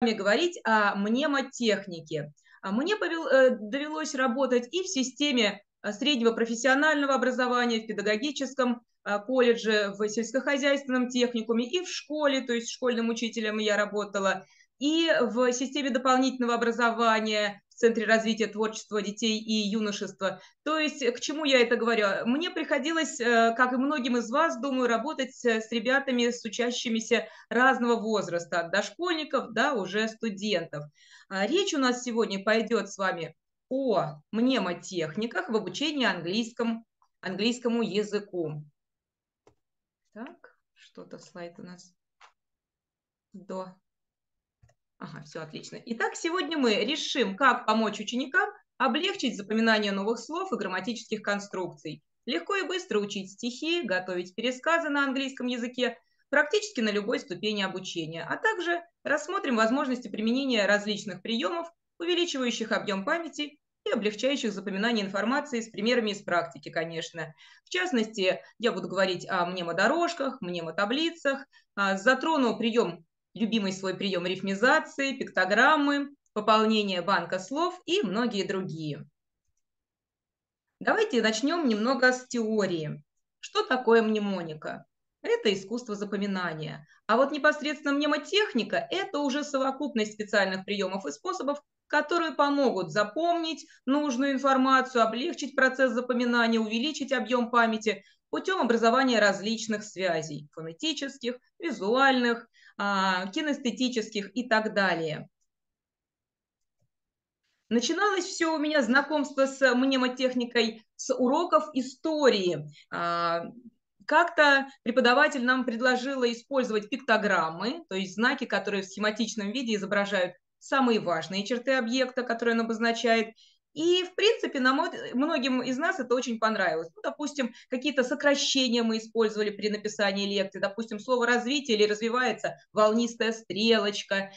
Говорить о мнемотехнике. Мне довелось работать и в системе среднего профессионального образования, в педагогическом колледже, в сельскохозяйственном техникуме, и в школе, то есть школьным учителем я работала, и в системе дополнительного образования, в Центре развития творчества детей и юношества. То есть к чему я это говорю? Мне приходилось, как и многим из вас, думаю, работать с ребятами, с учащимися разного возраста, от дошкольников до уже студентов. Речь у нас сегодня пойдет с вами о мнемотехниках в обучении английскому языку. Так, что-то слайд у нас до... Ага, все отлично. Итак, сегодня мы решим, как помочь ученикам облегчить запоминание новых слов и грамматических конструкций. Легко и быстро учить стихи, готовить пересказы на английском языке, практически на любой ступени обучения. А также рассмотрим возможности применения различных приемов, увеличивающих объем памяти и облегчающих запоминание информации, с примерами из практики, конечно. В частности, я буду говорить о мнемодорожках, мнемотаблицах, затрону прием любимый свой прием рифмизации, пиктограммы, пополнение банка слов и многие другие. Давайте начнем немного с теории. Что такое мнемоника? Это искусство запоминания. А вот непосредственно мнемотехника – это уже совокупность специальных приемов и способов, которые помогут запомнить нужную информацию, облегчить процесс запоминания, увеличить объем памяти путем образования различных связей – фонетических, визуальных, кинестетических и так далее. Начиналось все у меня знакомство с мнемотехникой с уроков истории. Как-то преподаватель нам предложила использовать пиктограммы, то есть знаки, которые в схематичном виде изображают самые важные черты объекта, которые он обозначает. И, в принципе, многим из нас это очень понравилось. Ну, допустим, какие-то сокращения мы использовали при написании лекции. Допустим, слово «развитие» или «развивается» – волнистая стрелочка.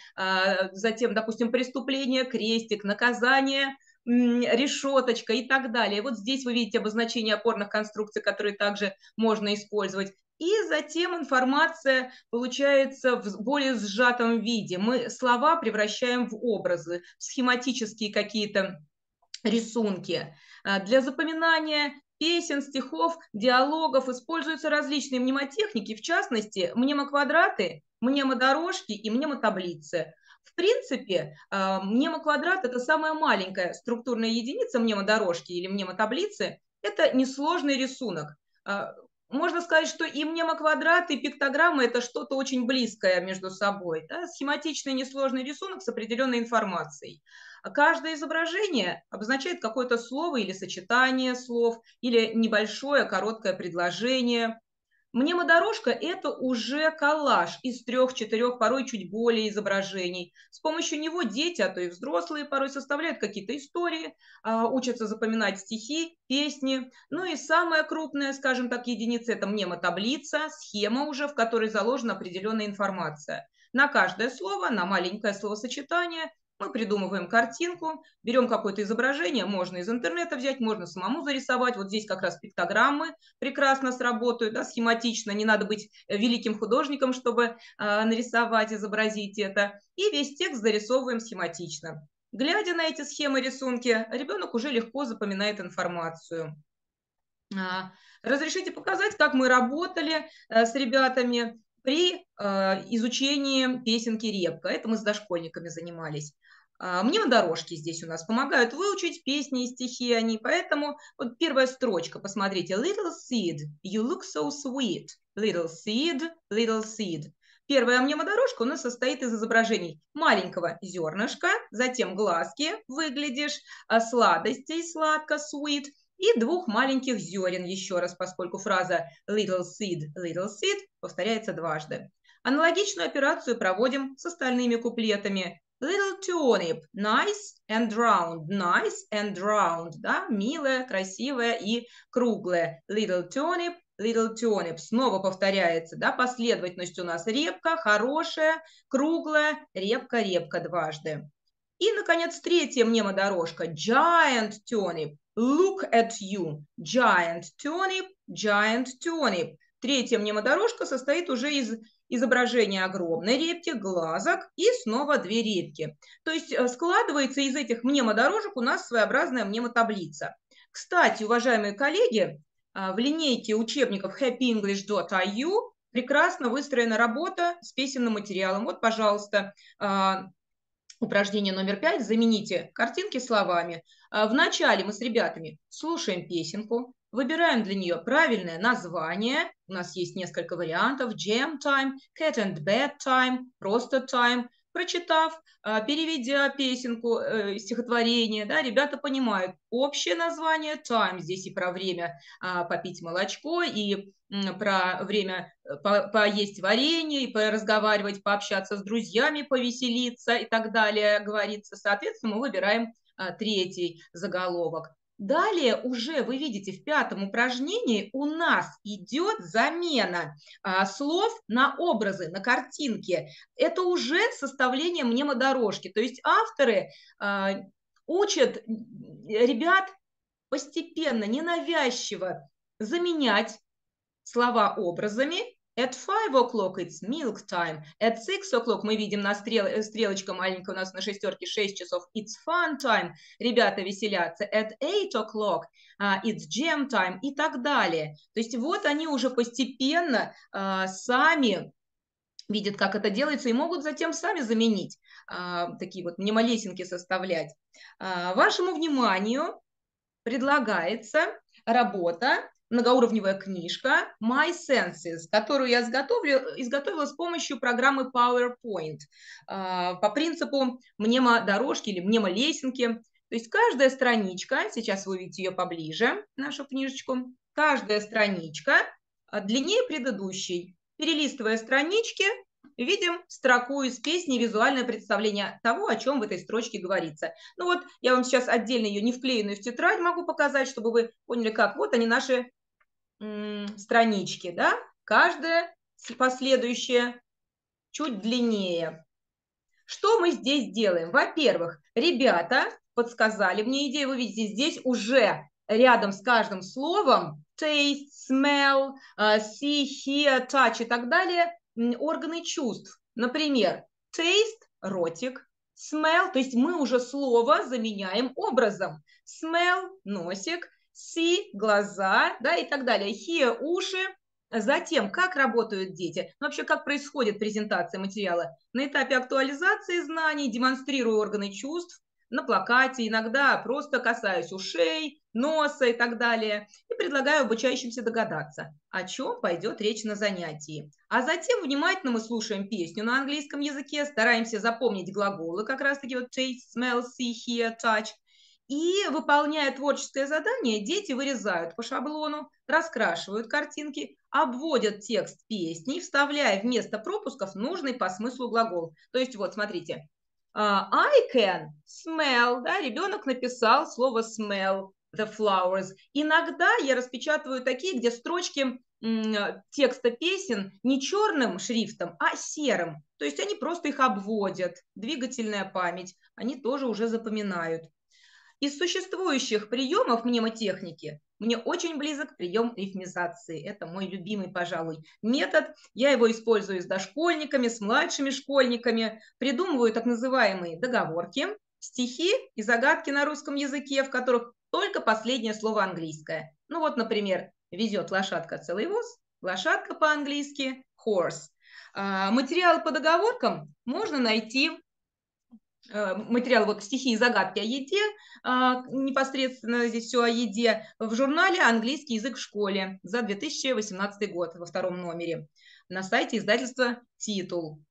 Затем, допустим, преступление – крестик, наказание – решеточка и так далее. Вот здесь вы видите обозначение опорных конструкций, которые также можно использовать. И затем информация получается в более сжатом виде. Мы слова превращаем в образы, в схематические какие-то рисунки. Для запоминания песен, стихов, диалогов используются различные мнемотехники, в частности, мнемоквадраты, мнемодорожки и мнемотаблицы. В принципе, мнемоквадрат – это самая маленькая структурная единица мнемодорожки или мнемотаблицы. Это несложный рисунок. Можно сказать, что и мнемоквадрат, и пиктограммы – это что-то очень близкое между собой. Да? Схематичный несложный рисунок с определенной информацией. Каждое изображение обозначает какое-то слово или сочетание слов, или небольшое короткое предложение. Мнемодорожка – это уже коллаж из 3-4, порой чуть более изображений. С помощью него дети, а то и взрослые, порой составляют какие-то истории, учатся запоминать стихи, песни. Ну и самая крупная, скажем так, единица – это мнемотаблица, схема уже, в которой заложена определенная информация. На каждое слово, на маленькое словосочетание мы придумываем картинку, берем какое-то изображение, можно из интернета взять, можно самому зарисовать. Вот здесь как раз пиктограммы прекрасно сработают, да, схематично, не надо быть великим художником, чтобы нарисовать, изобразить это. И весь текст зарисовываем схематично. Глядя на эти схемы, рисунки, ребенок уже легко запоминает информацию. Разрешите показать, как мы работали с ребятами при изучении песенки «Репка». Это мы с дошкольниками занимались. Мнемодорожки здесь у нас помогают выучить песни и стихи они. Поэтому вот первая строчка, посмотрите. Little seed, you look so sweet. Little seed, little seed. Первая мнемодорожка у нас состоит из изображений маленького зернышка, затем глазки, выглядишь, сладостей, сладко, sweet, и двух маленьких зерен еще раз, поскольку фраза little seed повторяется дважды. Аналогичную операцию проводим с остальными куплетами. Little turnip, nice and round, nice and round, да, милая, красивая и круглая. Little turnip, снова повторяется, да, последовательность у нас репка, хорошая, круглая, репка, репка дважды. И, наконец, третья мнемодорожка, giant turnip, look at you, giant turnip, giant turnip. Третья мнемодорожка состоит уже из изображение огромной репки, глазок и снова две репки. То есть складывается из этих мнемодорожек у нас своеобразная мнемотаблица. Кстати, уважаемые коллеги, в линейке учебников happyenglish.iu прекрасно выстроена работа с письменным материалом. Вот, пожалуйста, упражнение номер 5. Замените картинки словами. Вначале мы с ребятами слушаем песенку, выбираем для нее правильное название. У нас есть несколько вариантов. Jam time, cat and bed time, просто time. Прочитав, переведя песенку, стихотворение, да, ребята понимают общее название time, здесь и про время попить молочко, и про время поесть варенье, и разговаривать, пообщаться с друзьями, повеселиться и так далее, говорится. Соответственно, мы выбираем третий заголовок. Далее уже вы видите в пятом упражнении у нас идет замена слов на образы, на картинки. Это уже составление мнемодорожки. То есть авторы учат ребят постепенно, ненавязчиво заменять слова образами. At 5 o'clock it's milk time. At 6 o'clock мы видим на стрелочка маленькая у нас на шестерке 6 часов. It's fun time. Ребята веселятся. At 8 o'clock it's jam time и так далее. То есть вот они уже постепенно сами видят, как это делается, и могут затем сами заменить. Такие вот мнемолесенки составлять. Вашему вниманию предлагается работа, многоуровневая книжка My Senses, которую я изготовила с помощью программы PowerPoint по принципу мнемодорожки или мнемолесенки. То есть каждая страничка, сейчас вы увидите ее поближе, нашу книжечку, каждая страничка длиннее предыдущей. Перелистывая странички, видим строку из песни, визуальное представление того, о чем в этой строчке говорится. Ну вот, я вам сейчас отдельно ее не вклеенную в тетрадь могу показать, чтобы вы поняли, как. Вот они наши странички, да, каждая последующая чуть длиннее. Что мы здесь делаем? Во-первых, ребята подсказали мне идею, вы видите, здесь уже рядом с каждым словом taste, smell, see, hear, touch и так далее органы чувств. Например, taste – ротик, smell – то есть мы уже слово заменяем образом. Smell – носик, see – глаза, да, и так далее. Hear – уши. Затем, как работают дети, ну, вообще, как происходит презентация материала. На этапе актуализации знаний демонстрирую органы чувств на плакате, иногда просто касаюсь ушей, носа и так далее, и предлагаю обучающимся догадаться, о чем пойдет речь на занятии. А затем внимательно мы слушаем песню на английском языке, стараемся запомнить глаголы, как раз-таки вот taste, smell, see, hear, touch. И, выполняя творческое задание, дети вырезают по шаблону, раскрашивают картинки, обводят текст песни, вставляя вместо пропусков нужный по смыслу глагол. То есть вот, смотрите, I can smell, да, ребенок написал слово smell, the flowers. Иногда я распечатываю такие, где строчки текста песен не черным шрифтом, а серым. То есть они просто их обводят. Двигательная память. Они тоже уже запоминают. Из существующих приемов мнемотехники мне очень близок прием рифмизации. Это мой любимый, пожалуй, метод. Я его использую с дошкольниками, с младшими школьниками. Придумываю так называемые договорки, стихи и загадки на русском языке, в которых только последнее слово английское. Ну вот, например, «везет лошадка целый воз», «лошадка» по-английски «horse». Материал по договоркам можно найти, материал вот «Стихи и загадки о еде», непосредственно здесь все о еде, в журнале «Английский язык в школе» за 2018 год во втором номере на сайте издательства «Титул».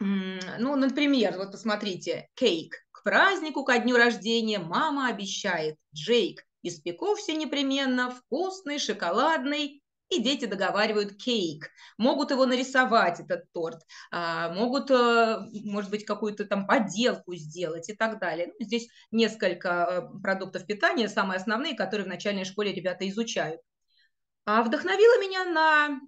Ну, например, вот посмотрите, «Кейк». К празднику ко дню рождения мама обещает: Джейк, испеку все непременно, вкусный, шоколадный. И дети договаривают кейк. Могут его нарисовать, этот торт, могут, может быть, какую-то там поделку сделать и так далее. Ну, здесь несколько продуктов питания, самые основные, которые в начальной школе ребята изучают. А вдохновила меня на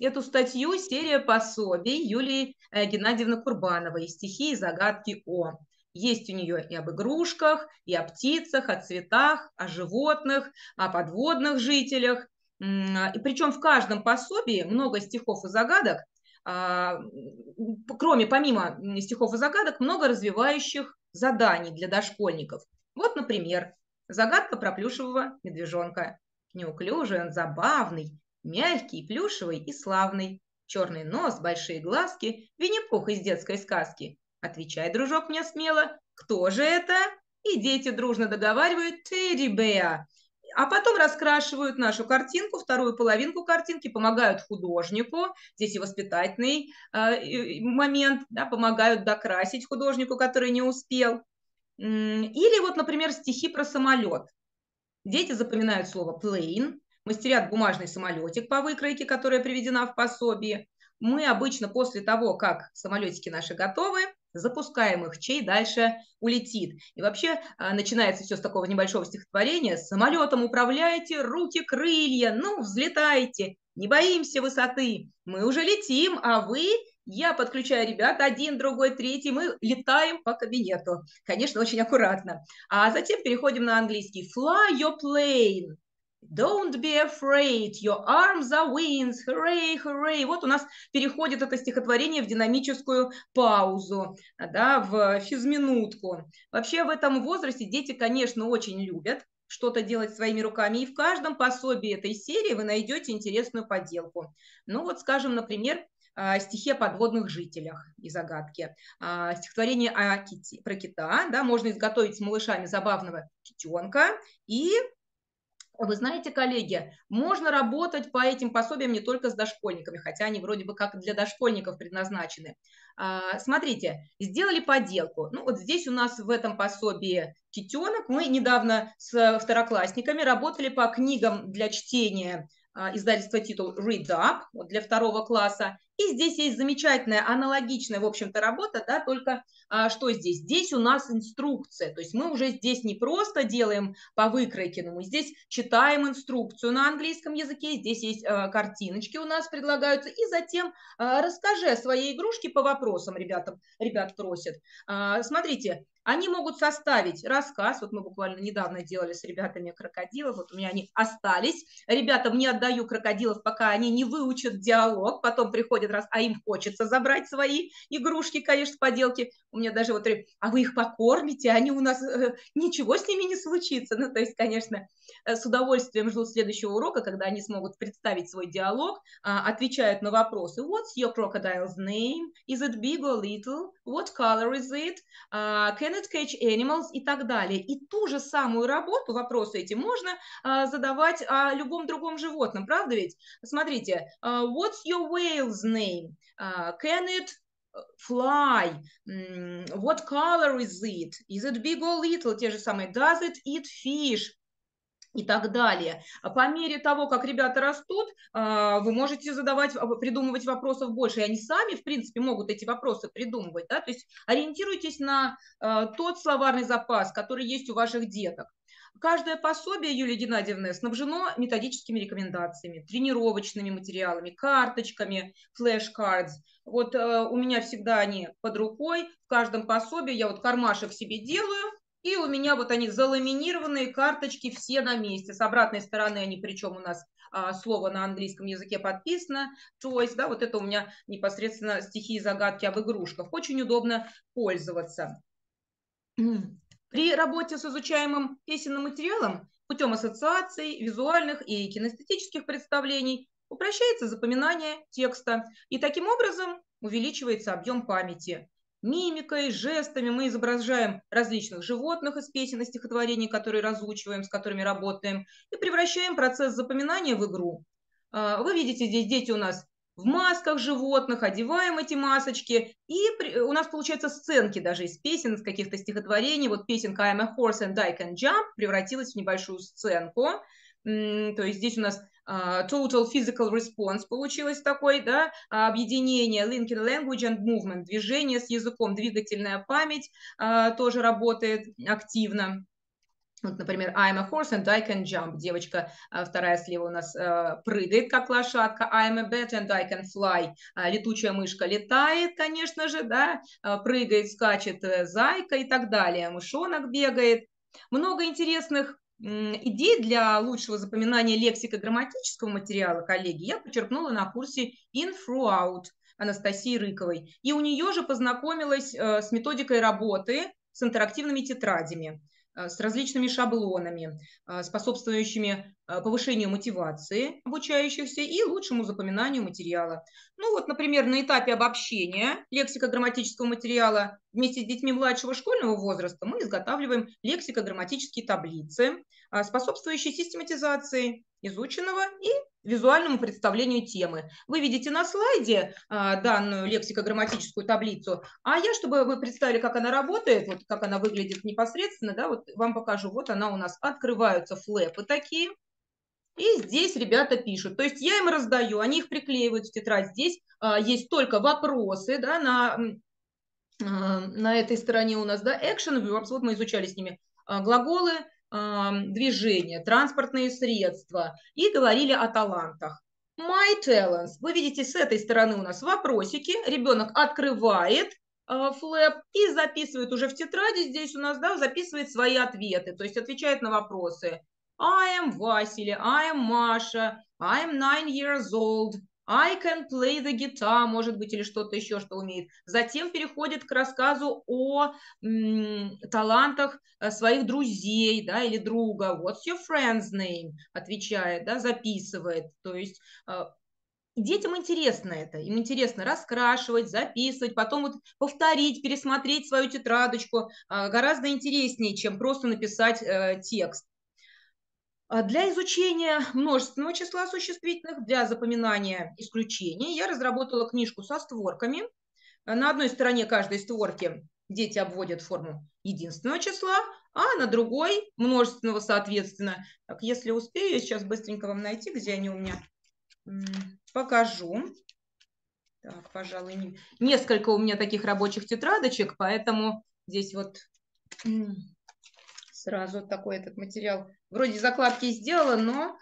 эту статью серия пособий Юлии Геннадьевны Курбановой «Стихи и загадки о». Есть у нее и об игрушках, и о птицах, о цветах, о животных, о подводных жителях. И причем в каждом пособии много стихов и загадок, помимо стихов и загадок, много развивающих заданий для дошкольников. Вот, например, загадка про плюшевого медвежонка. Неуклюжий он, забавный, мягкий, плюшевый и славный. Черный нос, большие глазки, Винни-Пух из детской сказки. Отвечай, дружок, мне смело, кто же это? И дети дружно договаривают «Терри-беа». А потом раскрашивают нашу картинку, вторую половинку картинки, помогают художнику, здесь и воспитательный момент, да, помогают докрасить художнику, который не успел. Или вот, например, стихи про самолет. Дети запоминают слово «плейн», мастерят бумажный самолетик по выкройке, которая приведена в пособии. Мы обычно после того, как самолетики наши готовы, запускаем их, чей дальше улетит. И вообще начинается все с такого небольшого стихотворения. «Самолетом управляйте, руки, крылья, ну, взлетайте, не боимся высоты, мы уже летим, а вы...» Я подключаю ребят, один, другой, третий, мы летаем по кабинету. Конечно, очень аккуратно. А затем переходим на английский. Fly your plane. Don't be afraid. Your arms are wings. Hooray, hooray. Вот у нас переходит это стихотворение в динамическую паузу, да, в физминутку. Вообще в этом возрасте дети, конечно, очень любят что-то делать своими руками. И в каждом пособии этой серии вы найдете интересную поделку. Ну вот, скажем, например, стихи о подводных жителях и загадки. Стихотворение про кита. Да, можно изготовить с малышами забавного китенка. И, вы знаете, коллеги, можно работать по этим пособиям не только с дошкольниками, хотя они вроде бы как для дошкольников предназначены. Смотрите, сделали поделку. Ну, вот здесь у нас в этом пособии китенок. Мы недавно с второклассниками работали по книгам для чтения издательства «Титул» Read Up для 2 класса. И здесь есть замечательная, аналогичная, в общем-то, работа, да, только что здесь? Здесь у нас инструкция, то есть мы уже здесь не просто делаем по выкройке, но мы здесь читаем инструкцию на английском языке, здесь есть картиночки у нас предлагаются, и затем расскажи о своей игрушке по вопросам, ребят просят. Смотрите, они могут составить рассказ, вот мы буквально недавно делали с ребятами крокодилов, вот у меня они остались, ребятам не отдаю крокодилов, пока они не выучат диалог, потом приходят раз, а им хочется забрать свои игрушки, конечно, поделки. У меня даже вот, а вы их покормите, они у нас, ничего с ними не случится. Ну, то есть, конечно, с удовольствием ждут следующего урока, когда они смогут представить свой диалог, отвечают на вопросы. What's your crocodile's name? Is it big or little? What color is it? Can it catch animals? И так далее. И ту же самую работу, вопросы эти можно задавать о любом другом животном, правда ведь? Смотрите, what's your whale's name? Can it fly? What color is it? Is it big or little? Те же самые. Does it eat fish? И так далее. По мере того, как ребята растут, вы можете задавать, придумывать вопросов больше, и они сами, в принципе, могут эти вопросы придумывать, да? То есть ориентируйтесь на тот словарный запас, который есть у ваших деток. Каждое пособие, Юлия Геннадьевна, снабжено методическими рекомендациями, тренировочными материалами, карточками, флеш-кардс. Вот у меня всегда они под рукой, в каждом пособии я вот кармашек себе делаю, и у меня вот они заламинированные карточки все на месте. С обратной стороны они, причем у нас слово на английском языке подписано. То есть, да, вот это у меня непосредственно стихи и загадки об игрушках. Очень удобно пользоваться. При работе с изучаемым песенным материалом путем ассоциаций, визуальных и кинестетических представлений упрощается запоминание текста. И таким образом увеличивается объем памяти. Мимикой, жестами мы изображаем различных животных из песен и стихотворений, которые разучиваем, с которыми работаем, и превращаем процесс запоминания в игру. Вы видите, здесь дети у нас в масках животных, одеваем эти масочки, и у нас получаются сценки даже из песен, из каких-то стихотворений. Вот песенка «I'm a horse and I can jump» превратилась в небольшую сценку. То есть здесь у нас total physical response получилось такой, да, объединение linking language and movement, движение с языком, двигательная память тоже работает активно. Вот, например, I'm a horse and I can jump. Девочка вторая слева у нас прыгает, как лошадка. I'm a bat and I can fly. Летучая мышка летает, конечно же, да, прыгает, скачет зайка и так далее. Мышонок бегает. Много интересных идей для лучшего запоминания лексико-грамматического материала, коллеги, я подчеркнула на курсе In Through Out. Анастасии Рыковой. И у нее же познакомилась с методикой работы с интерактивными тетрадями, с различными шаблонами, способствующими повышению мотивации обучающихся и лучшему запоминанию материала. Ну вот, например, на этапе обобщения лексико-грамматического материала вместе с детьми младшего школьного возраста мы изготавливаем лексико-грамматические таблицы, способствующие систематизации изученного и визуальному представлению темы. Вы видите на слайде данную лексико-грамматическую таблицу, а я, чтобы вы представили, как она работает, вот как она выглядит непосредственно, да, вот вам покажу. Вот она у нас, открываются флэпы такие, и здесь ребята пишут. То есть я им раздаю, они их приклеивают в тетрадь. Здесь есть только вопросы, да, на этой стороне у нас, да, action verbs, вот мы изучали с ними глаголы, движения, транспортные средства, и говорили о талантах. My talents. Вы видите, с этой стороны у нас вопросики. Ребенок открывает флэп и записывает уже в тетради, здесь у нас, да, записывает свои ответы, то есть отвечает на вопросы. I am Василий, I am Маша, I am 9 years old, I can play the guitar, может быть, или что-то еще, что умеет. Затем переходит к рассказу о талантах своих друзей, да, или друга. What's your friend's name? Отвечает, да, записывает. То есть детям интересно это. Им интересно раскрашивать, записывать, потом вот повторить, пересмотреть свою тетрадочку. Гораздо интереснее, чем просто написать текст. Для изучения множественного числа существительных, для запоминания исключений я разработала книжку со створками. На одной стороне каждой створки дети обводят форму единственного числа, а на другой множественного соответственно. Так, если успею, я сейчас быстренько вам найти, где они у меня, покажу. Так, пожалуй, несколько у меня таких рабочих тетрадочек, поэтому здесь вот сразу такой этот материал. Вроде закладки сделала, но...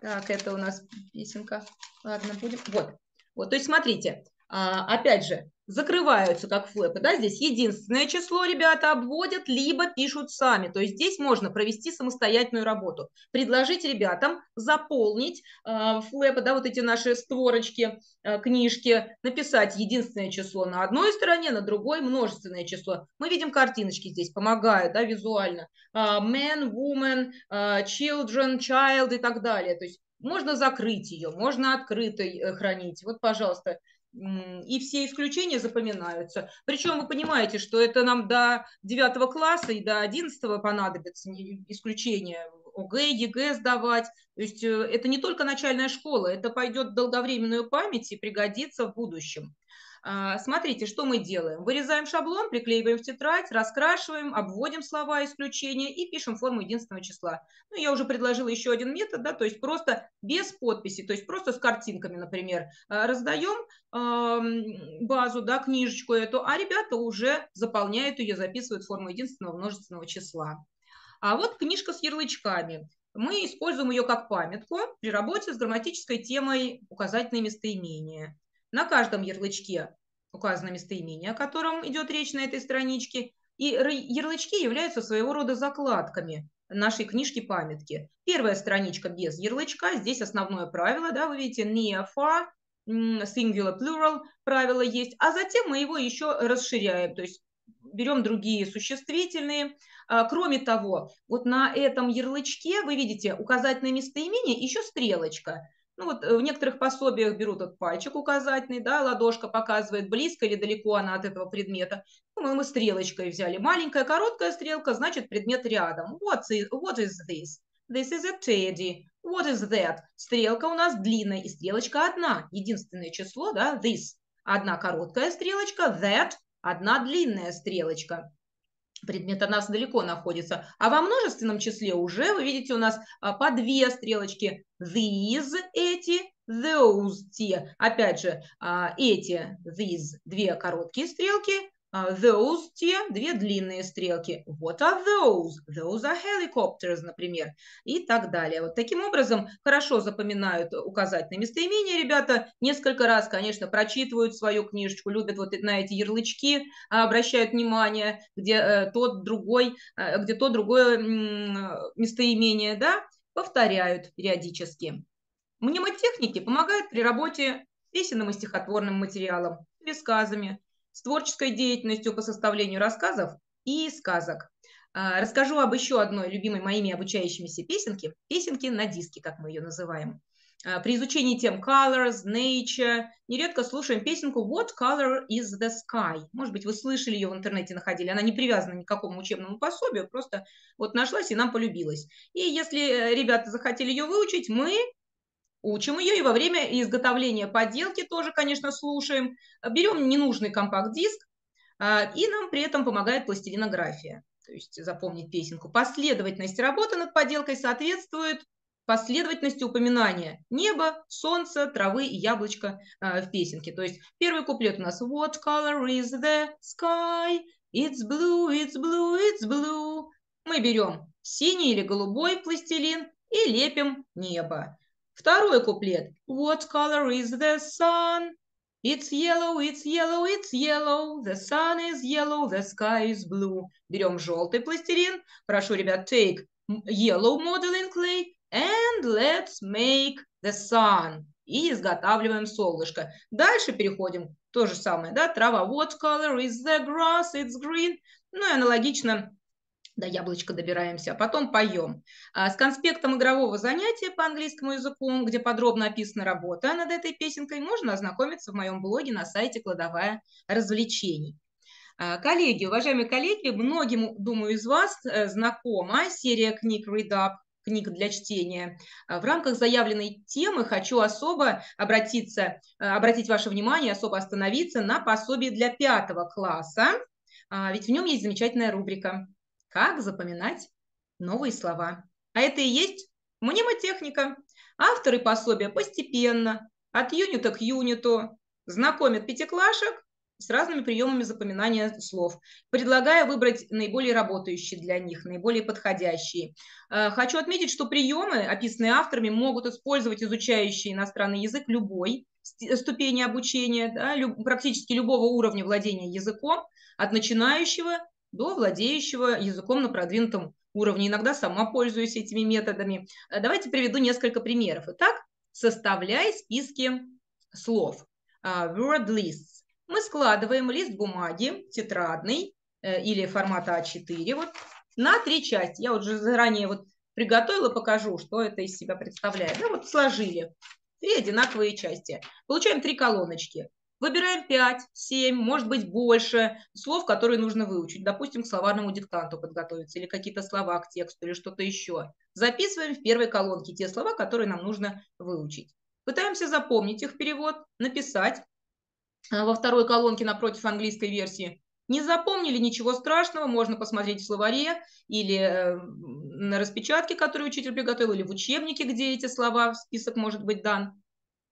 Так, это у нас песенка. Ладно, будем... Вот. Вот, то есть смотрите, опять же, закрываются как флэпы, да, здесь единственное число ребята обводят, либо пишут сами. То есть здесь можно провести самостоятельную работу. Предложить ребятам заполнить флэпы, да, вот эти наши створочки, книжки, написать единственное число на одной стороне, на другой множественное число. Мы видим картиночки здесь, помогают, да, визуально. Man, woman, children, child и так далее. То есть можно закрыть ее, можно открыто хранить. Вот, пожалуйста. И все исключения запоминаются. Причем вы понимаете, что это нам до 9 класса и до 11 понадобится исключения. ОГЭ, ЕГЭ сдавать. То есть это не только начальная школа, это пойдет в долговременную память и пригодится в будущем. Смотрите, что мы делаем. Вырезаем шаблон, приклеиваем в тетрадь, раскрашиваем, обводим слова исключения и пишем форму единственного числа. Ну, я уже предложила еще один метод, да, то есть просто без подписи, то есть просто с картинками, например. Раздаем базу, да, книжечку эту, а ребята уже заполняют ее, записывают форму единственного множественного числа. А вот книжка с ярлычками. Мы используем ее как памятку при работе с грамматической темой «Указательные местоимения». На каждом ярлычке указано местоимение, о котором идет речь на этой страничке. И ярлычки являются своего рода закладками нашей книжки-памятки. Первая страничка без ярлычка. Здесь основное правило, да, вы видите, near, far, singular, plural правило есть. А затем мы его еще расширяем, то есть берем другие существительные. Кроме того, вот на этом ярлычке вы видите указательное местоимение, еще стрелочка. Ну вот в некоторых пособиях берут этот пальчик указательный, да, ладошка показывает, близко или далеко она от этого предмета. Ну, мы стрелочкой взяли. Маленькая короткая стрелка, значит, предмет рядом. What is this? This is a teddy. What is that? Стрелка у нас длинная, и стрелочка одна. Единственное число, да, this. Одна короткая стрелочка, that. Одна длинная стрелочка. Предмет от нас далеко находится. А во множественном числе уже, вы видите, у нас по две стрелочки. These, эти, those, те. Опять же, эти, these, две короткие стрелки. Those, те, две длинные стрелки. What are those? Those are helicopters, например. И так далее. Вот таким образом хорошо запоминают указательные местоимения ребята. Несколько раз, конечно, прочитывают свою книжечку, любят вот на эти ярлычки, обращают внимание, где то, другое местоимение, да, повторяют периодически. Мнемотехники помогают при работе песенным и стихотворным материалом или сказами, с творческой деятельностью по составлению рассказов и сказок. Расскажу об еще одной любимой моими обучающимися песенке, песенке на диске, как мы ее называем. При изучении тем colors, nature, нередко слушаем песенку What color is the sky? Может быть, вы слышали ее в интернете, находили. Она не привязана ни к какому учебному пособию, просто вот нашлась и нам полюбилась. И если ребята захотели ее выучить, мы учим ее и во время изготовления поделки тоже, конечно, слушаем. Берем ненужный компакт-диск, и нам при этом помогает пластилинография. То есть запомнить песенку. Последовательность работы над поделкой соответствует последовательности упоминания неба, солнца, травы и яблочко в песенке. То есть первый куплет у нас What color is the sky? It's blue, it's blue, it's blue. Мы берем синий или голубой пластилин и лепим небо. Второй куплет What color is the sun? It's yellow, it's yellow, it's yellow. The sun is yellow, the sky is blue. Берем желтый пластилин. Прошу, ребят, take yellow modeling clay. And let's make the sun. И изготавливаем солнышко. Дальше переходим. То же самое, да, трава. What color is the grass? It's green. Ну и аналогично до яблочка добираемся. Потом поем. С конспектом игрового занятия по английскому языку, где подробно описана работа над этой песенкой, можно ознакомиться в моем блоге на сайте «Кладовая развлечений». Коллеги, уважаемые коллеги, многим, думаю, из вас знакома серия книг Read Up, книг для чтения. В рамках заявленной темы хочу особо обратить ваше внимание, особо остановиться на пособии для 5 класса, ведь в нем есть замечательная рубрика «Как запоминать новые слова». А это и есть мнемотехника. Авторы пособия постепенно, от юнита к юниту, знакомят пятиклашек с разными приемами запоминания слов, предлагая выбрать наиболее работающие для них, наиболее подходящие. Хочу отметить, что приемы, описанные авторами, могут использовать изучающие иностранный язык любой ступени обучения, да, практически любого уровня владения языком, от начинающего до владеющего языком на продвинутом уровне. Иногда сама пользуюсь этими методами. Давайте приведу несколько примеров. Итак, составляй списки слов. Word lists. Мы складываем лист бумаги, тетрадный или формата А4, вот, на 3 части. Я уже заранее вот приготовила, покажу, что это из себя представляет. Да, вот сложили 3 одинаковые части. Получаем 3 колоночки. Выбираем 5, 7, может быть больше слов, которые нужно выучить. Допустим, к словарному диктанту подготовиться, или какие-то слова к тексту, или что-то еще. Записываем в 1-й колонке те слова, которые нам нужно выучить. Пытаемся запомнить их перевод, написать. Во 2-й колонке напротив английской версии. Не запомнили, ничего страшного, можно посмотреть в словаре или на распечатке, которую учитель приготовил, или в учебнике, где эти слова, список может быть дан.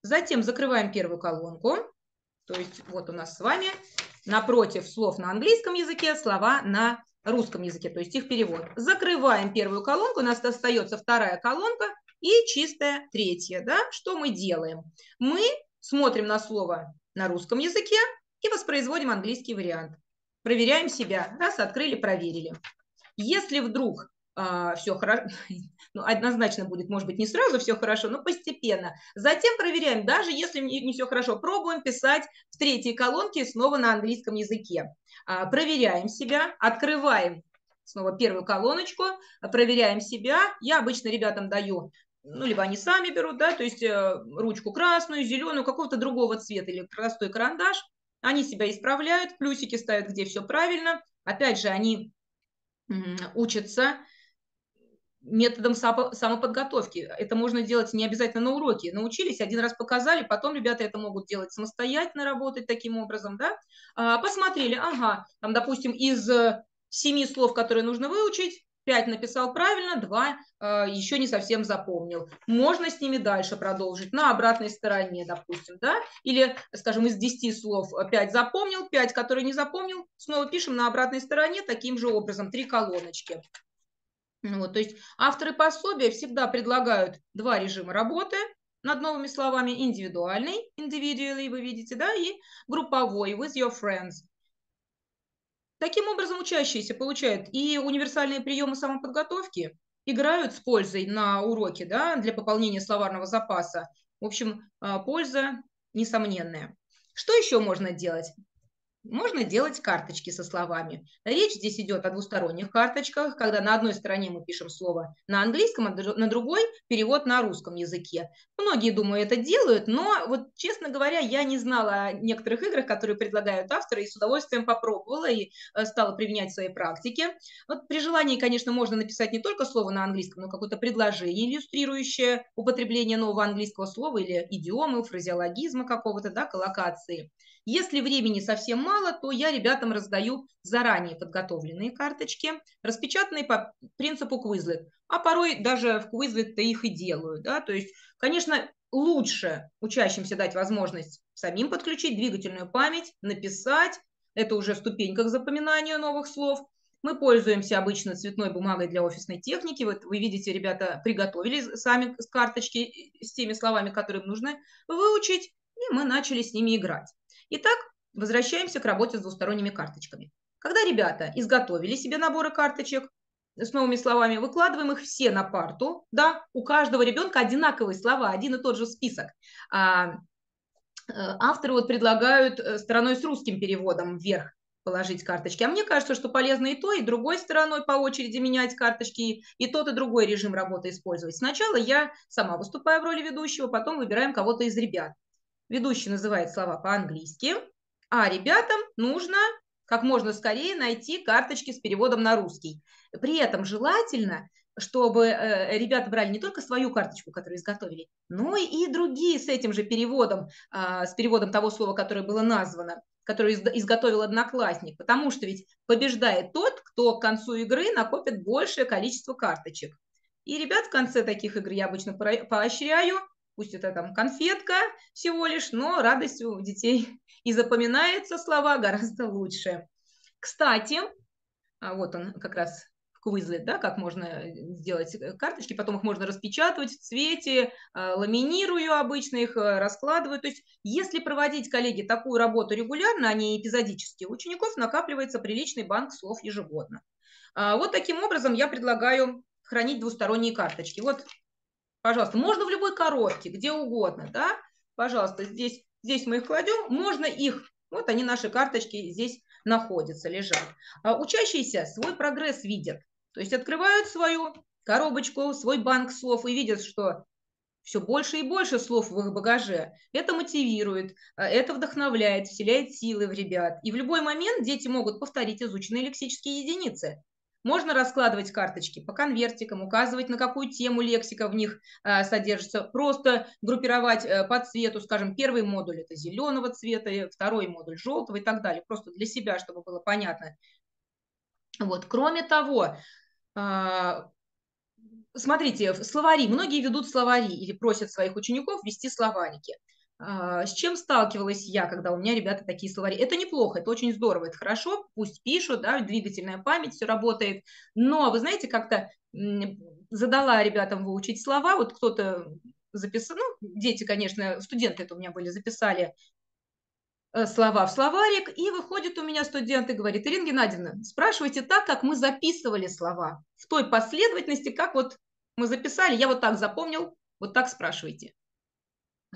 Затем закрываем 1-ю колонку, то есть вот у нас с вами напротив слов на английском языке, слова на русском языке, то есть их перевод. Закрываем 1-ю колонку, у нас остается 2-я колонка и чистая 3-я. Да? Что мы делаем? Мы смотрим на слово на русском языке и воспроизводим английский вариант. Проверяем себя. Раз, открыли, проверили. Если вдруг все хорошо, ну, однозначно будет, может быть, не сразу все хорошо, но постепенно. Затем проверяем, даже если не все хорошо, пробуем писать в 3-й колонке снова на английском языке. Проверяем себя, открываем снова 1-ю колоночку, проверяем себя. Я обычно ребятам даю... Ну, либо они сами берут, да, то есть ручку красную, зеленую, какого-то другого цвета или простой карандаш. Они себя исправляют, плюсики ставят, где все правильно. Опять же, они учатся методом самоподготовки. Это можно делать не обязательно на уроке. Научились, один раз показали, потом ребята это могут делать самостоятельно, работать таким образом, да. Посмотрели, ага, там, допустим, из 7 слов, которые нужно выучить, 5 написал правильно, 2 еще не совсем запомнил. Можно с ними дальше продолжить, на обратной стороне, допустим, да, или, скажем, из 10 слов 5 запомнил, 5, которые не запомнил, снова пишем на обратной стороне таким же образом, 3 колоночки. Вот, то есть авторы пособия всегда предлагают 2 режима работы над новыми словами: индивидуальный, individually, вы видите, да, и групповой, with your friends. Таким образом, учащиеся получают и универсальные приемы самоподготовки, играют с пользой на уроке, да, для пополнения словарного запаса. В общем, польза несомненное. Что еще можно делать? Можно делать карточки со словами. Речь здесь идет о двусторонних карточках, когда на одной стороне мы пишем слово на английском, а на другой перевод на русском языке. Многие, думаю, это делают, но вот, честно говоря, я не знала о некоторых играх, которые предлагают авторы, и с удовольствием попробовала и стала применять в своей практике. Вот при желании, конечно, можно написать не только слово на английском, но какое-то предложение, иллюстрирующее употребление нового английского слова или идиомы, фразеологизма какого-то, да, коллокации. Если времени совсем мало, то я ребятам раздаю заранее подготовленные карточки, распечатанные по принципу Quizlet, а порой даже в Quizlet-то их и делаю. Да? То есть, конечно, лучше учащимся дать возможность самим подключить двигательную память, написать, это уже ступенька к запоминанию новых слов. Мы пользуемся обычно цветной бумагой для офисной техники. Вот вы видите, ребята приготовили сами карточки с теми словами, которые им нужно выучить, и мы начали с ними играть. Итак, возвращаемся к работе с двусторонними карточками. Когда ребята изготовили себе наборы карточек с новыми словами, выкладываем их все на парту. Да, у каждого ребенка одинаковые слова, один и тот же список. Авторы вот предлагают стороной с русским переводом вверх положить карточки. А мне кажется, что полезно и той, и другой стороной по очереди менять карточки, и тот, и другой режим работы использовать. Сначала я сама выступаю в роли ведущего, потом выбираем кого-то из ребят. Ведущий называет слова по-английски, а ребятам нужно как можно скорее найти карточки с переводом на русский. При этом желательно, чтобы ребята брали не только свою карточку, которую изготовили, но и другие с этим же переводом, с переводом того слова, которое было названо, которое изготовил одноклассник, потому что ведь побеждает тот, кто к концу игры накопит большее количество карточек. И ребят в конце таких игр я обычно поощряю. Пусть это там конфетка всего лишь, но радость у детей и запоминаются слова гораздо лучше. Кстати, вот он как раз в Quizlet, да, как можно сделать карточки, потом их можно распечатывать в цвете, ламинирую обычно, их раскладываю. То есть если проводить, коллеги, такую работу регулярно, а не эпизодически, у учеников накапливается приличный банк слов ежегодно. Вот таким образом я предлагаю хранить двусторонние карточки. Вот. Пожалуйста, можно в любой коробке, где угодно, да? Пожалуйста, здесь мы их кладем, можно их, вот они, наши карточки, здесь находятся, лежат. Учащиеся свой прогресс видят, то есть открывают свою коробочку, свой банк слов и видят, что все больше и больше слов в их багаже. Это мотивирует, это вдохновляет, вселяет силы в ребят. И в любой момент дети могут повторить изученные лексические единицы. Можно раскладывать карточки по конвертикам, указывать, на какую тему лексика в них содержится, просто группировать по цвету, скажем, первый модуль это зеленого цвета, второй модуль желтого и так далее, просто для себя, чтобы было понятно. Вот. Кроме того, смотрите, словари, многие ведут словари или просят своих учеников вести словарики. С чем сталкивалась я, когда у меня ребята такие словари? Это неплохо, это очень здорово, это хорошо, пусть пишут, да, двигательная память, все работает. Но, вы знаете, как-то задала ребятам выучить слова, вот кто-то записал, ну, дети, конечно, студенты это у меня были, записали слова в словарик, и выходит у меня студент и говорит: Ирина Геннадьевна, спрашивайте так, как мы записывали слова, в той последовательности, как вот мы записали, я вот так запомнил, вот так спрашивайте.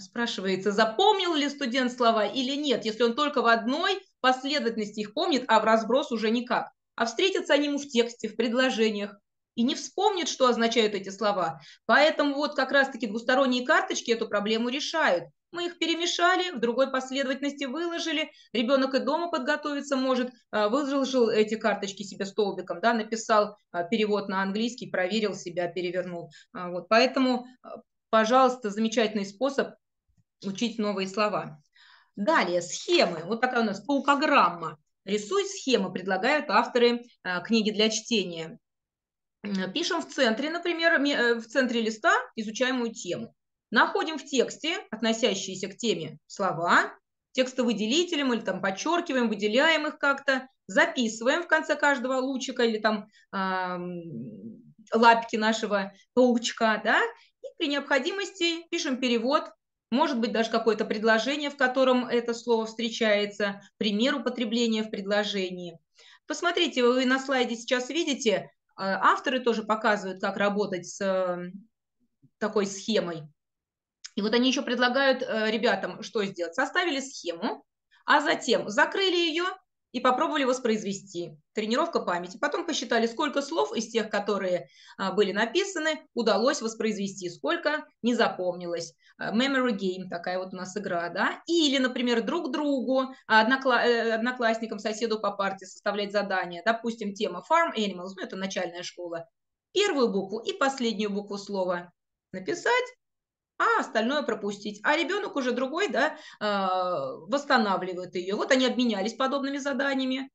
Спрашивается, запомнил ли студент слова или нет, если он только в одной последовательности их помнит, а в разброс уже никак. А встретятся они ему в тексте, в предложениях, и не вспомнит, что означают эти слова. Поэтому вот как раз-таки двусторонние карточки эту проблему решают. Мы их перемешали, в другой последовательности выложили, ребенок и дома подготовиться может, выложил эти карточки себе столбиком, да, написал перевод на английский, проверил себя, перевернул. Вот, поэтому, пожалуйста, замечательный способ учить новые слова. Далее, схемы. Вот такая у нас паукограмма. Рисуй схемы, предлагают авторы книги для чтения. Пишем в центре, например, в центре листа изучаемую тему. Находим в тексте, относящиеся к теме, слова, текстовыделителем или там подчеркиваем, выделяем их как-то, записываем в конце каждого лучика или там лапки нашего паучка, да, и при необходимости пишем перевод. Может быть, даже какое-то предложение, в котором это слово встречается, пример употребления в предложении. Посмотрите, вы на слайде сейчас видите, авторы тоже показывают, как работать с такой схемой. И вот они еще предлагают ребятам что сделать. Составили схему, а затем закрыли ее и попробовали воспроизвести. Тренировка памяти. Потом посчитали, сколько слов из тех, которые были написаны, удалось воспроизвести, сколько не запомнилось. Memory game, такая вот у нас игра, да. Или, например, друг другу, одноклассникам, соседу по парте составлять задания. Допустим, тема farm animals, ну это начальная школа. Первую букву и последнюю букву слова написать, а остальное пропустить. А ребенок уже другой, да, восстанавливает ее. Вот они обменялись подобными заданиями,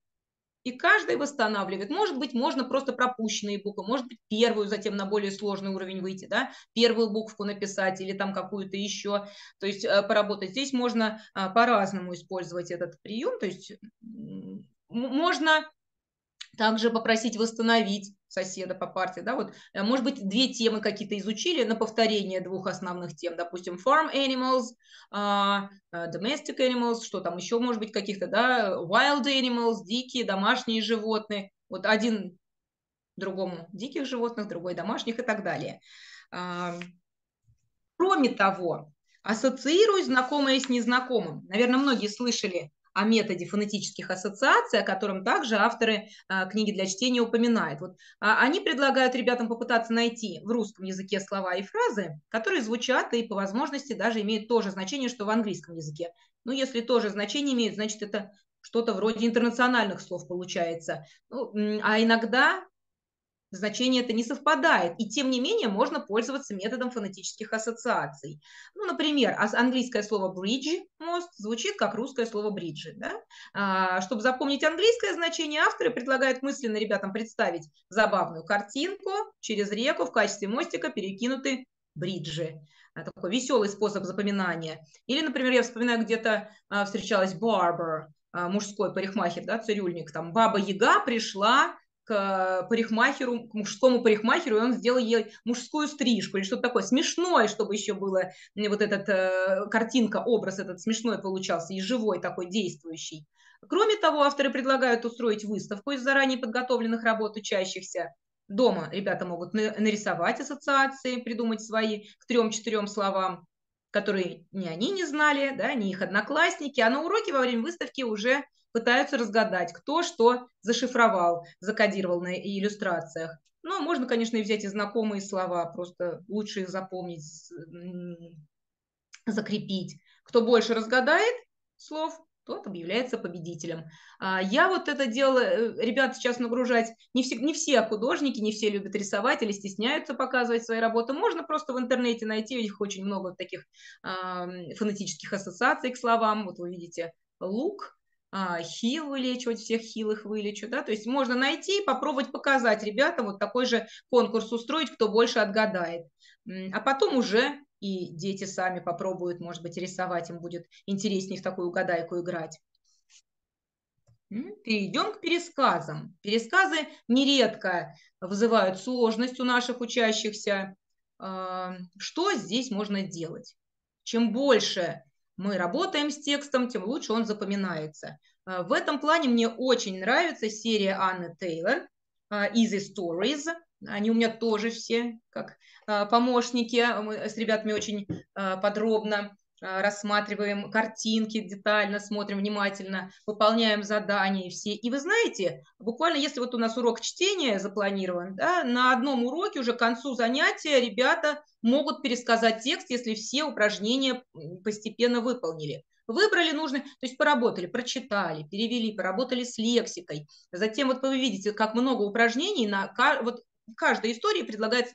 и каждый восстанавливает. Может быть, можно просто пропущенные буквы, может быть, первую, затем на более сложный уровень выйти, да, первую букву написать или там какую-то еще, то есть поработать. Здесь можно по-разному использовать этот прием, то есть можно также попросить восстановить соседа по парте, да, вот, может быть, две темы какие-то изучили на повторение двух основных тем, допустим, farm animals, domestic animals, что там еще, может быть, каких-то, да, wild animals, дикие, домашние животные, вот один другому диких животных, другой домашних и так далее. Кроме того, ассоциируй знакомое с незнакомым. Наверное, многие слышали о методе фонетических ассоциаций, о котором также авторы книги для чтения упоминают. Вот, они предлагают ребятам попытаться найти в русском языке слова и фразы, которые звучат и по возможности даже имеют то же значение, что в английском языке. Ну, если то же значение имеют, значит, это что-то вроде интернациональных слов получается. Ну, а иногда значение это не совпадает, и тем не менее можно пользоваться методом фонетических ассоциаций. Ну, например, английское слово bridge, мост, звучит как русское слово bridge. Да? Чтобы запомнить английское значение, авторы предлагают мысленно ребятам представить забавную картинку: через реку в качестве мостика перекинуты бриджи. Такой веселый способ запоминания. Или, например, я вспоминаю, где-то встречалась barber, мужской парикмахер, да, цирюльник, там баба-яга пришла к парикмахеру, к мужскому парикмахеру, и он сделал ей мужскую стрижку или что-то такое смешное, чтобы еще было вот этот картинка, образ этот смешной получался и живой такой, действующий. Кроме того, авторы предлагают устроить выставку из заранее подготовленных работ учащихся. Дома ребята могут нарисовать ассоциации, придумать свои к 3-4 словам, которые ни они не знали, да, ни их одноклассники, а на уроке во время выставки уже пытаются разгадать, кто что зашифровал, закодировал на иллюстрациях. Но можно, конечно, и взять и знакомые слова, просто лучше их запомнить, закрепить. Кто больше разгадает слов, тот объявляется победителем. Я вот это делала, ребят сейчас нагружать, не все художники, не все любят рисовать или стесняются показывать свои работы. Можно просто в интернете найти, у них очень много таких фонетических ассоциаций к словам. Вот вы видите лук. Хил вылечивать, всех хилых вылечу, да, то есть можно найти, попробовать показать ребятам, вот такой же конкурс устроить, кто больше отгадает, а потом уже и дети сами попробуют, может быть, рисовать, им будет интереснее в такую угадайку играть. Перейдем к пересказам. Пересказы нередко вызывают сложность у наших учащихся. Что здесь можно делать? Чем больше мы работаем с текстом, тем лучше он запоминается. В этом плане мне очень нравится серия Анны Тейлор «Easy Stories». Они у меня тоже все как помощники. Мы с ребятами очень подробно рассматриваем картинки, детально смотрим внимательно, выполняем задания все. И вы знаете, буквально если вот у нас урок чтения запланирован, да, на одном уроке уже к концу занятия ребята могут пересказать текст, если все упражнения постепенно выполнили. Выбрали нужные, то есть поработали, прочитали, перевели, поработали с лексикой. Затем вот вы видите, как много упражнений на вот в каждой истории предлагается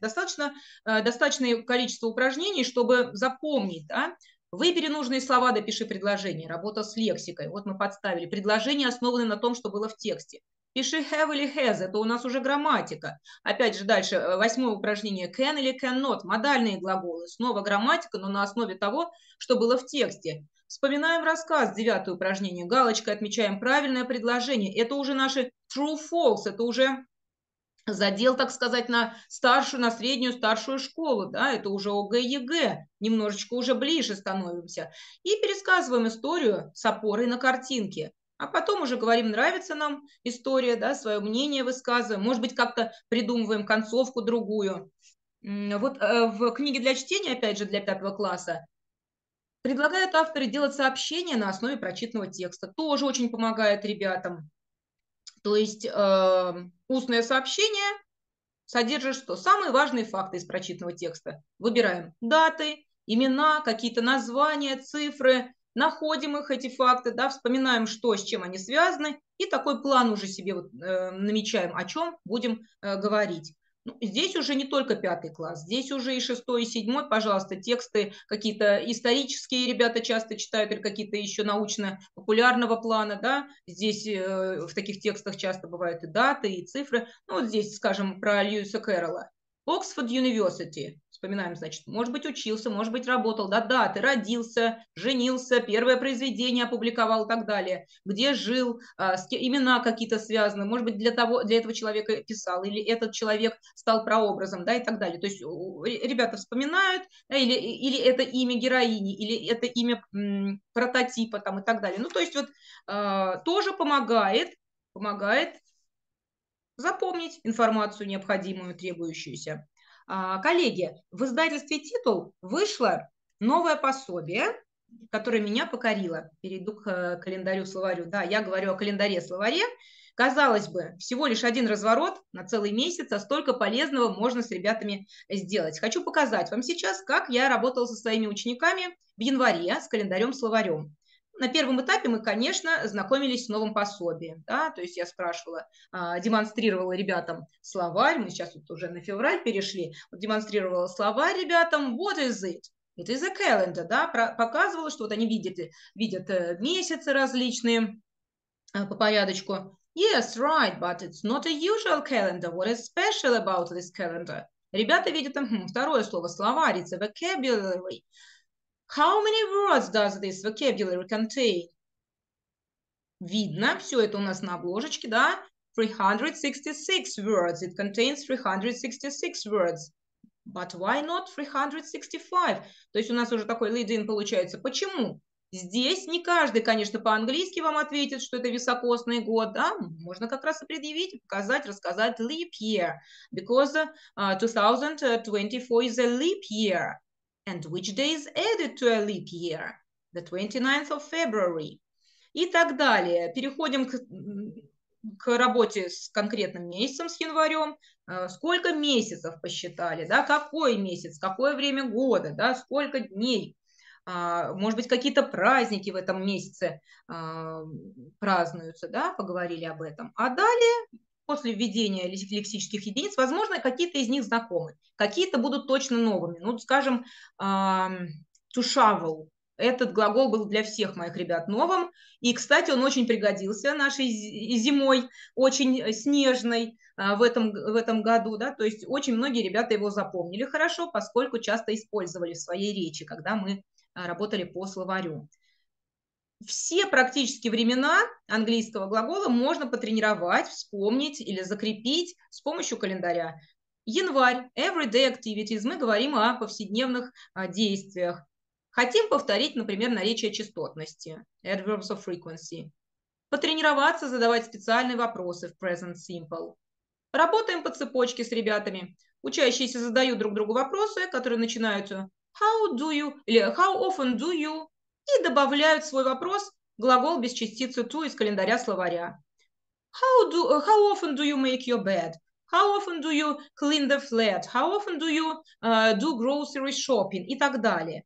достаточное количество упражнений, чтобы запомнить, да. Выбери нужные слова, допиши предложение. Работа с лексикой. Вот мы подставили. Предложение, основанное на том, что было в тексте. Пиши have или has. Это у нас уже грамматика. Опять же, дальше 8-е упражнение. Can или cannot. Модальные глаголы. Снова грамматика, но на основе того, что было в тексте. Вспоминаем рассказ. 9-е упражнение. Галочкой отмечаем правильное предложение. Это уже наши true-false. Это уже задел, так сказать, на старшую, на среднюю, старшую школу, да, это уже ОГЭ-ЕГЭ, немножечко уже ближе становимся, и пересказываем историю с опорой на картинки, а потом уже говорим, нравится нам история, да, свое мнение высказываем, может быть, как-то придумываем концовку другую. Вот в книге для чтения, опять же, для 5 класса, Предлагают авторы делать сообщения на основе прочитанного текста. Тоже очень помогает ребятам. То есть устное сообщение содержит что? Самые важные факты из прочитанного текста. Выбираем даты, имена, какие-то названия, цифры, находим их, эти факты, да, вспоминаем, что с чем они связаны, и такой план уже себе вот, намечаем, о чем будем говорить. Ну, здесь уже не только 5 класс, здесь уже и 6-й, и 7-й, пожалуйста, тексты какие-то исторические ребята часто читают или какие-то еще научно-популярного плана, да, здесь в таких текстах часто бывают и даты, и цифры, ну, вот здесь, скажем, про Льюиса Кэрролла. Oxford University, вспоминаем, значит, может быть, учился, может быть, работал, да, даты, родился, женился, первое произведение опубликовал и так далее, где жил, имена какие-то связаны, может быть, для этого человека писал, или этот человек стал прообразом, да, и так далее. То есть ребята вспоминают, да, или это имя героини, или это имя прототипа там и так далее. Ну, то есть вот тоже помогает запомнить информацию необходимую, требующуюся. Коллеги, в издательстве «Титул» вышло новое пособие, которое меня покорило. Перейду к календарю-словарю. Да, я говорю о календаре-словаре. Казалось бы, всего лишь один разворот на целый месяц, а столько полезного можно с ребятами сделать. Хочу показать вам сейчас, как я работала со своими учениками в январе с календарем-словарем. На первом этапе мы, конечно, знакомились с новым пособием. Да? То есть я спрашивала, демонстрировала ребятам словарь. Мы сейчас вот уже на февраль перешли. Вот демонстрировала словарь ребятам. What is it? It is a calendar. Да? Показывала, что вот они видят месяцы различные по порядочку. Yes, right, but it's not a usual calendar. What is special about this calendar? Ребята видят второе слово словарь. It's a vocabulary. How many words does this vocabulary contain? Видно, все это у нас на обложечке, да? 366 words. It contains 366 words. But why not 365? То есть у нас уже такой lead-in получается. Почему? Здесь не каждый, конечно, по-английски вам ответит, что это високосный год, да? Можно как раз и предъявить, показать, рассказать leap year. Because 2024 is a leap year. And which day is added to a leap year? The 29th of February. И так далее. Переходим к работе с конкретным месяцем, с январем. Сколько месяцев посчитали, да? Какой месяц, какое время года, да? Сколько дней. Может быть, какие-то праздники в этом месяце празднуются, да? Поговорили об этом. А далее, после введения лексических единиц, возможно, какие-то из них знакомы, какие-то будут точно новыми. Ну, скажем, to shovel. Этот глагол был для всех моих ребят новым. И, кстати, он очень пригодился нашей зимой, очень снежной в этом году. Да? То есть очень многие ребята его запомнили хорошо, поскольку часто использовали в своей речи, когда мы работали по словарю. Все практически времена английского глагола можно потренировать, вспомнить или закрепить с помощью календаря. Январь, everyday activities, мы говорим о повседневных действиях. Хотим повторить, например, наречие частотности, adverbs of frequency. Потренироваться, задавать специальные вопросы в present simple. Работаем по цепочке с ребятами. Учащиеся задают друг другу вопросы, которые начинаются how do you или how often do you, и добавляют свой вопрос глагол без частицы to из календаря словаря. How often do you make your bed? How often do you clean the flat? How often do you do grocery shopping? И так далее.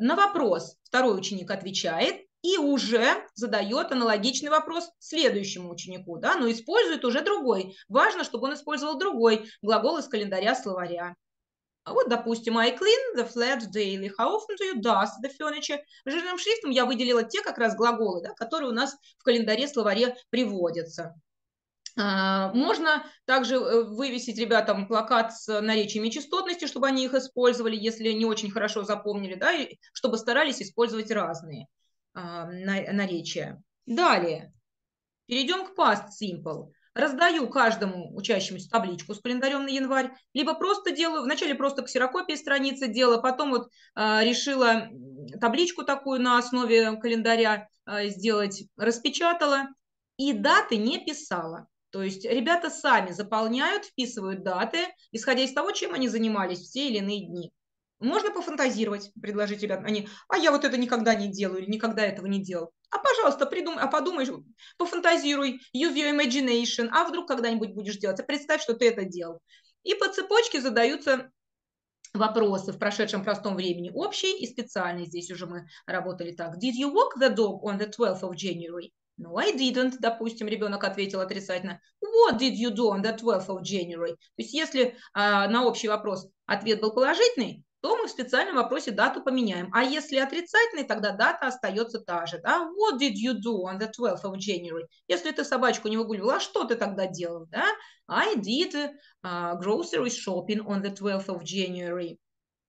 На вопрос второй ученик отвечает и уже задает аналогичный вопрос следующему ученику, да, но использует уже другой. Важно, чтобы он использовал другой глагол из календаря словаря. Вот, допустим, I clean the flat daily. How often do you dust the furniture? Жирным шрифтом я выделила те как раз глаголы, да, которые у нас в календаре-словаре приводятся. Можно также вывесить ребятам плакат с наречиями частотности, чтобы они их использовали, если не очень хорошо запомнили, да, и чтобы старались использовать разные наречия. Далее, перейдем к past simple. Раздаю каждому учащемуся табличку с календарем на январь, либо просто делаю, вначале просто ксерокопии страницы делала, потом вот решила табличку такую на основе календаря сделать, распечатала и даты не писала. То есть ребята сами заполняют, вписывают даты, исходя из того, чем они занимались все или иные дни. Можно пофантазировать, предложить ребятам. Они, а я вот это никогда не делаю или никогда этого не делал. А, пожалуйста, придумай, а подумай, пофантазируй, use your imagination, а вдруг когда-нибудь будешь делать, а представь, что ты это делал. И по цепочке задаются вопросы в прошедшем простом времени. Общий и специальный. Здесь уже мы работали так. Did you walk the dog on the 12th of January? No, I didn't. Допустим, ребенок ответил отрицательно. What did you do on the 12th of January? То есть если на общий вопрос ответ был положительный, то мы в специальном вопросе дату поменяем. А если отрицательный, тогда дата остается та же. Да? What did you do on the 12th of January? Если ты собачку не выгуливала, что ты тогда делал? Да? I did grocery shopping on the 12th of January.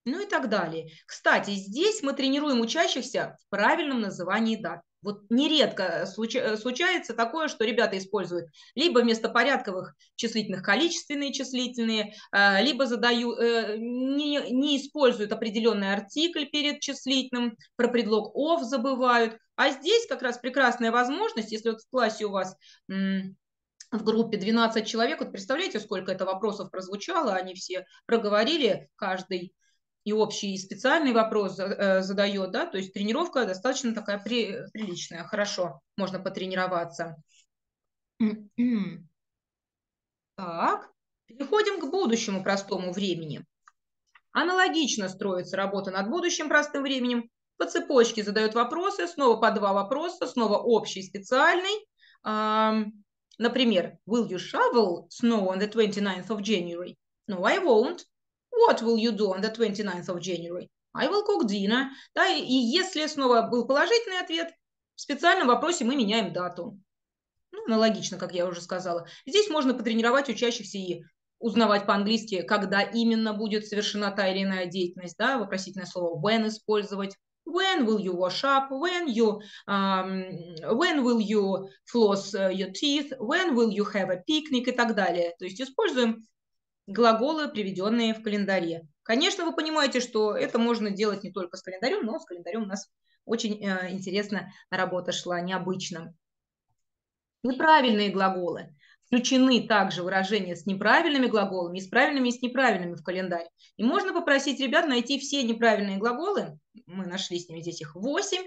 Ну и так далее. Кстати, здесь мы тренируем учащихся в правильном назывании дат. Вот нередко случается такое, что ребята используют либо вместо порядковых числительных количественные числительные, либо не используют определенный артикль перед числительным, про предлог of забывают. А здесь как раз прекрасная возможность, если вот в классе у вас в группе 12 человек, вот представляете, сколько это вопросов прозвучало, они все проговорили, каждый и общий, и специальный вопрос задает, да, то есть тренировка достаточно такая приличная, хорошо, можно потренироваться. Так, переходим к будущему простому времени. Аналогично строится работа над будущим простым временем, по цепочке задают вопросы, снова по два вопроса, снова общий, специальный. Например, will you shovel snow on the 29th of January? No, I won't. What will you do on the 29th of January? I will cook dinner. Да, и если снова был положительный ответ, в специальном вопросе мы меняем дату. Ну, аналогично, как я уже сказала. Здесь можно потренировать учащихся и узнавать по-английски, когда именно будет совершена та или иная деятельность. Да, вопросительное слово when использовать. When will you wash up? When will you floss your teeth? When will you have a picnic? И так далее. То есть используем глаголы, приведенные в календаре. Конечно, вы понимаете, что это можно делать не только с календарем, но с календарем у нас очень интересная работа шла, необычно. Неправильные глаголы. Включены также выражения с неправильными глаголами, и с правильными, и с неправильными в календарь. И можно попросить ребят найти все неправильные глаголы. Мы нашли с ними здесь их 8,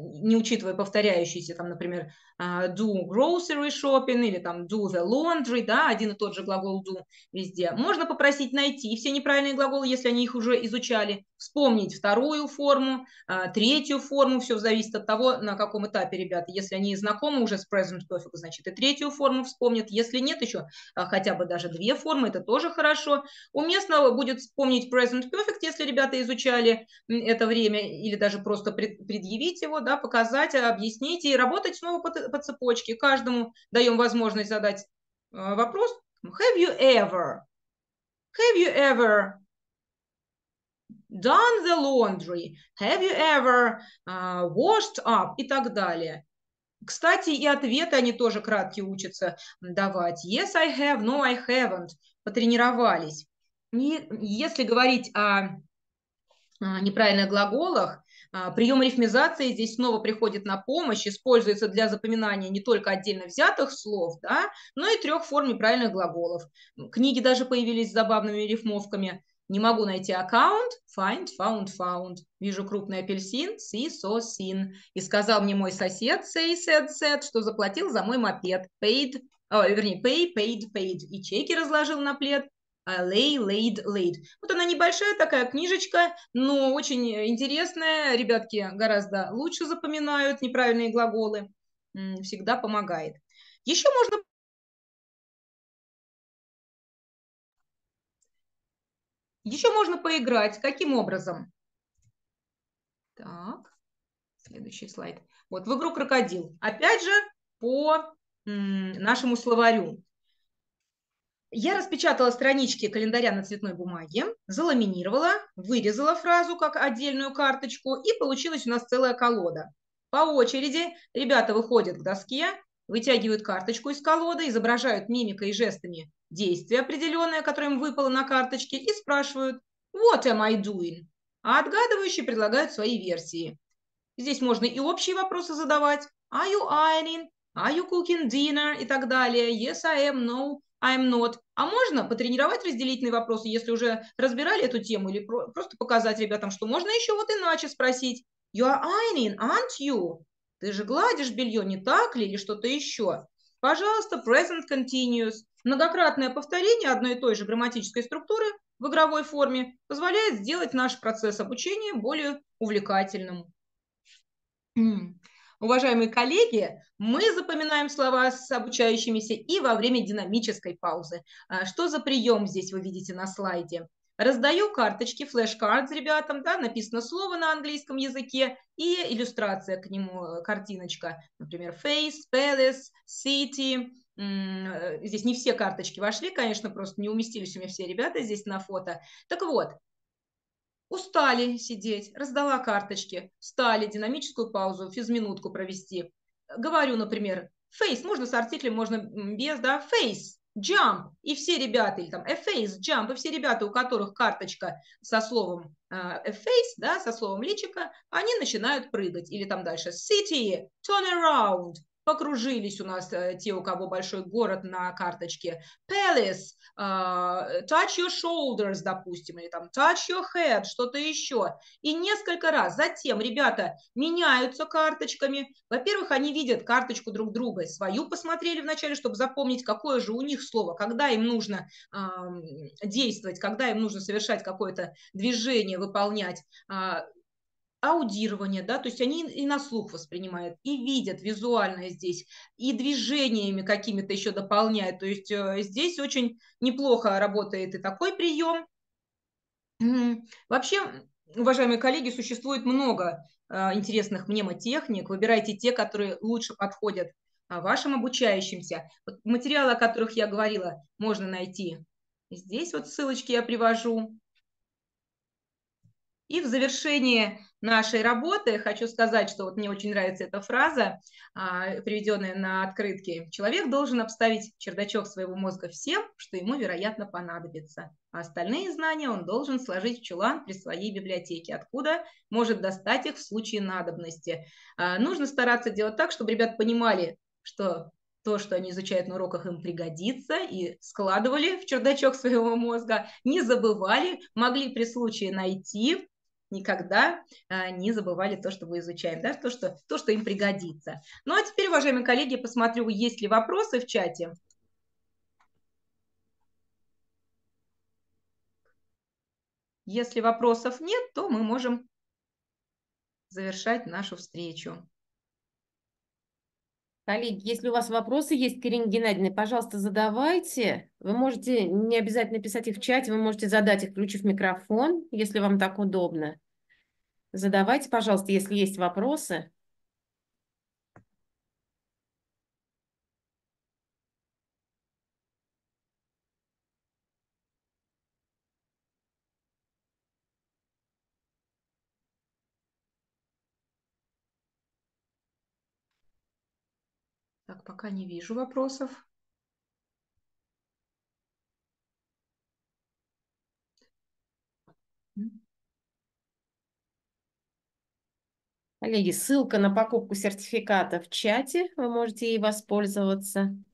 не учитывая повторяющиеся, там, например, do grocery shopping или там do the laundry, да, один и тот же глагол do везде. Можно попросить найти все неправильные глаголы, если они их уже изучали, вспомнить вторую форму, третью форму, все зависит от того, на каком этапе, ребята. Если они знакомы уже с present perfect, значит и третью форму вспомнят. Если нет еще хотя бы даже две формы, это тоже хорошо. Уместно будет вспомнить present perfect, если ребята изучали это время, или даже просто предъявить его, да, показать, объяснить и работать снова по цепочке. Каждому даем возможность задать вопрос. Have you ever? Have you ever done the laundry? Have you ever washed up? И так далее. Кстати, и ответы они тоже краткие учатся давать. Yes, I have. No, I haven't. Потренировались. И если говорить о неправильных глаголах, прием рифмизации здесь снова приходит на помощь, используется для запоминания не только отдельно взятых слов, да, но и 3 форм неправильных глаголов. Книги даже появились с забавными рифмовками. Не могу найти аккаунт, find, found, found. Вижу крупный апельсин, see, saw, seen. И сказал мне мой сосед, say, said, said, что заплатил за мой мопед. Paid, pay, paid, paid. И чеки разложил на плед. Lay, laid, laid. Вот она небольшая такая книжечка, но очень интересная. Ребятки гораздо лучше запоминают неправильные глаголы. Всегда помогает. Еще можно... поиграть. Каким образом? Так, следующий слайд. Вот в игру «Крокодил». Опять же, по нашему словарю. Я распечатала странички календаря на цветной бумаге, заламинировала, вырезала фразу как отдельную карточку, и получилась у нас целая колода. По очереди ребята выходят к доске, вытягивают карточку из колоды, изображают мимикой и жестами действие определенное, которое им выпало на карточке, и спрашивают «What am I doing?», а отгадывающие предлагают свои версии. Здесь можно и общие вопросы задавать «Are you ironing?», «Are you cooking dinner?» и так далее, «Yes, I am», «No». I'm not. А можно потренировать разделительные вопросы, если уже разбирали эту тему, или просто показать ребятам, что можно еще вот иначе спросить. You are ironing, aren't you? Ты же гладишь белье, не так ли, или что-то еще? Пожалуйста, present continuous. Многократное повторение одной и той же грамматической структуры в игровой форме позволяет сделать наш процесс обучения более увлекательным. Уважаемые коллеги, мы запоминаем слова с обучающимися и во время динамической паузы. Что за прием здесь вы видите на слайде? Раздаю карточки, флеш-карт ребятам, да, написано слово на английском языке и иллюстрация к нему, картиночка. Например, face, palace, city. Здесь не все карточки вошли, конечно, просто не уместились у меня все ребята здесь на фото. Так вот. Устали сидеть, раздала карточки, встали, динамическую паузу, физминутку провести. Говорю, например, face, можно с артиклем, можно без, да, face, jump, и все ребята, или там a face, jump, и все ребята, у которых карточка со словом a face, да, со словом личика, они начинают прыгать. Или там дальше city, turn around, покружились у нас те, у кого большой город на карточке. Palace, touch your shoulders, допустим, или там touch your head, что-то еще. И несколько раз. Затем ребята меняются карточками. Во-первых, они видят карточку друг друга. Свою посмотрели вначале, чтобы запомнить, какое же у них слово, когда им нужно действовать, когда им нужно совершать какое-то движение, выполнять. Аудирование, да, то есть они и на слух воспринимают, и видят визуально здесь, и движениями какими-то еще дополняют. То есть здесь очень неплохо работает и такой прием. Вообще, уважаемые коллеги, существует много интересных мнемотехник. Выбирайте те, которые лучше подходят вашим обучающимся. Вот материалы, о которых я говорила, можно найти. Здесь вот ссылочки я привожу. И в завершении нашей работы хочу сказать, что вот мне очень нравится эта фраза, приведенная на открытке. Человек должен обставить чердачок своего мозга всем, что ему, вероятно, понадобится. А остальные знания он должен сложить в чулан при своей библиотеке, откуда может достать их в случае надобности. Нужно стараться делать так, чтобы ребята понимали, что то, что они изучают на уроках, им пригодится, и складывали в чердачок своего мозга, не забывали, могли при случае найти. Никогда не забывали то, что мы изучаем, да? то, что им пригодится. Ну а теперь, уважаемые коллеги, посмотрю, есть ли вопросы в чате. Если вопросов нет, то мы можем завершать нашу встречу. Коллеги, если у вас вопросы есть к Ирине Геннадьевне, пожалуйста, задавайте. Вы можете не обязательно писать их в чате, вы можете задать их, включив микрофон, если вам так удобно. Задавайте, пожалуйста, если есть вопросы. Так, пока не вижу вопросов. Коллеги, ссылка на покупку сертификата в чате, вы можете ей воспользоваться.